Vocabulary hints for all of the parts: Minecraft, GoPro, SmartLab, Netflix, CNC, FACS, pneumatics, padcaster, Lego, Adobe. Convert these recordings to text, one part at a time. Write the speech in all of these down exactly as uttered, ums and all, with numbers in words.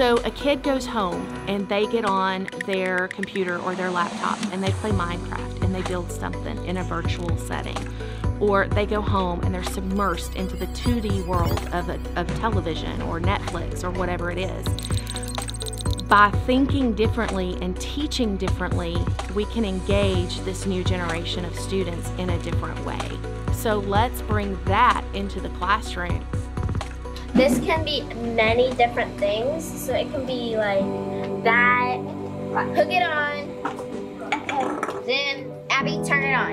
So a kid goes home and they get on their computer or their laptop and they play Minecraft and they build something in a virtual setting. Or they go home and they're submersed into the two D world of, a, of television or Netflix or whatever it is. By thinking differently and teaching differently, we can engage this new generation of students in a different way. So let's bring that into the classroom. This can be many different things. So it can be like that, hook it on, then Abby, turn it on.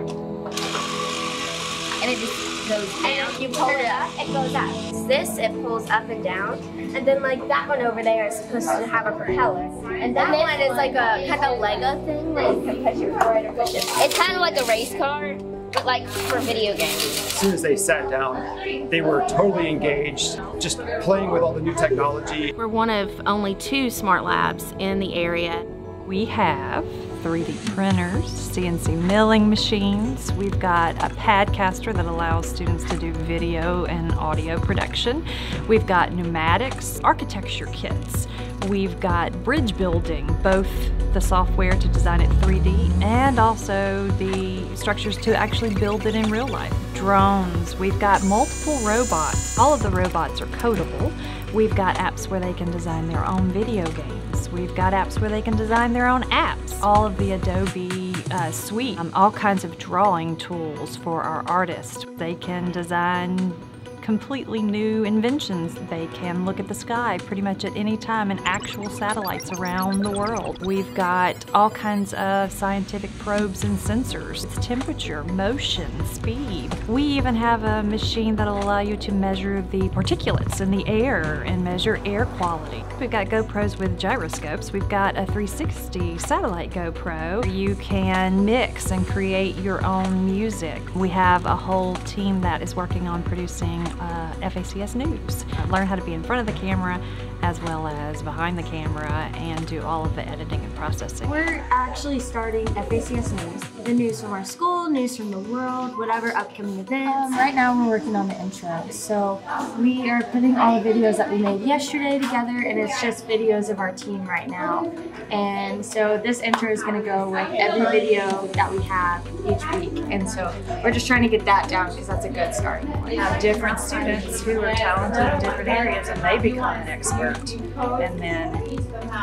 And it just goes down. And you pull it up, it goes up. This, it pulls up and down. And then like that one over there is supposed to have a propeller. And that and one is like a kind of Lego thing, like you can push it forward or push it back. It's kind of like a race car, but like for video games. As soon as they sat down, they were totally engaged, just playing with all the new technology. We're one of only two smart labs in the area. We have three D printers, C N C milling machines. We've got a padcaster that allows students to do video and audio production. We've got pneumatics, architecture kits. We've got bridge building, both the software to design it three D and also the structures to actually build it in real life. Drones, we've got multiple robots. All of the robots are codable. We've got apps where they can design their own video games. We've got apps where they can design their own apps. All of the Adobe uh, suite, um, all kinds of drawing tools for our artists. They can design completely new inventions. They can look at the sky pretty much at any time and actual satellites around the world. We've got all kinds of scientific probes and sensors. It's temperature, motion, speed. We even have a machine that'll allow you to measure the particulates in the air and measure air quality. We've got GoPros with gyroscopes. We've got a three sixty satellite GoPro. You can mix and create your own music. We have a whole team that is working on producing Uh, F A C S news. Learn how to be in front of the camera as well as behind the camera and do all of the editing and processing. We're actually starting F A C S news. The news from our school, news from the world, whatever upcoming events. Um, right now we're working on the intro. So we are putting all the videos that we made yesterday together, and it's just videos of our team right now. And so this intro is going to go with every video that we have each week. And so we're just trying to get that down because that's a good starting point. We have different students who are talented in different areas and they become an expert, and then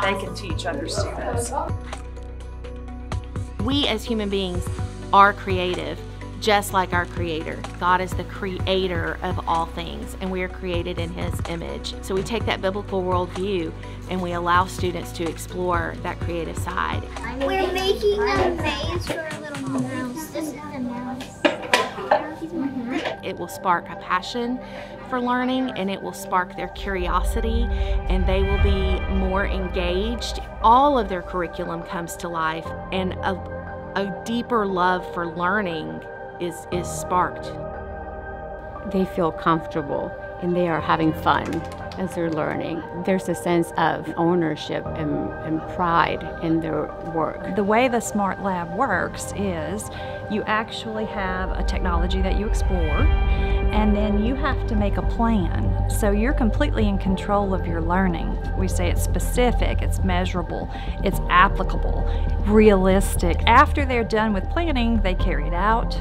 they can teach other students. We as human beings are creative, just like our Creator. God is the creator of all things, and we are created in His image. So we take that biblical worldview and we allow students to explore that creative side. We're making a maze for a little mouse. This is a mouse. It will spark a passion for learning, and it will spark their curiosity, and they will be more engaged. All of their curriculum comes to life, and a, a deeper love for learning is, is sparked. They feel comfortable and they are having fun as they're learning. There's a sense of ownership and, and pride in their work. The way the Smart Lab works is you actually have a technology that you explore, and then you have to make a plan. So you're completely in control of your learning. We say it's specific, it's measurable, it's applicable, realistic. After they're done with planning, they carry it out.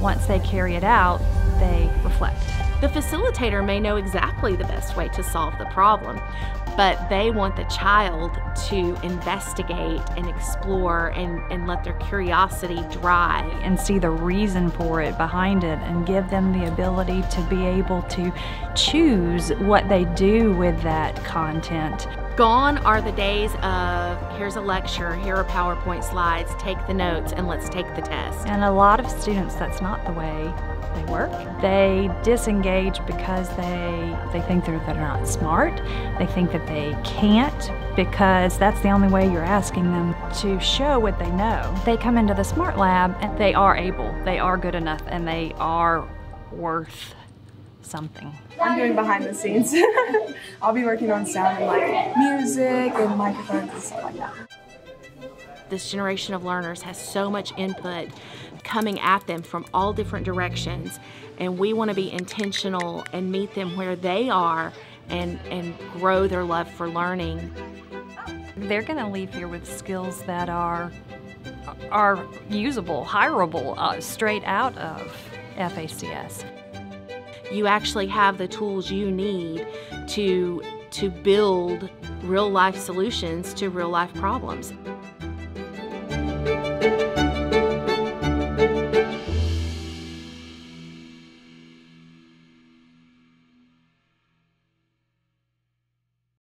Once they carry it out, they reflect. The facilitator may know exactly the best way to solve the problem, but they want the child to investigate and explore and, and let their curiosity drive. And see the reason for it behind it, and give them the ability to be able to choose what they do with that content. Gone are the days of, here's a lecture, here are PowerPoint slides, take the notes, and let's take the test. And a lot of students, that's not the way they work. They disengage because they, they think they're, they're not smart. They think that they can't, because that's the only way you're asking them to show what they know. They come into the Smart Lab and they are able, they are good enough, and they are worth something. I'm doing behind the scenes. I'll be working on sound and like music and microphones and stuff like that. This generation of learners has so much input coming at them from all different directions, and we want to be intentional and meet them where they are and, and grow their love for learning. They're going to leave here with skills that are, are usable, hireable, uh, straight out of F A C S. You actually have the tools you need to, to build real-life solutions to real-life problems.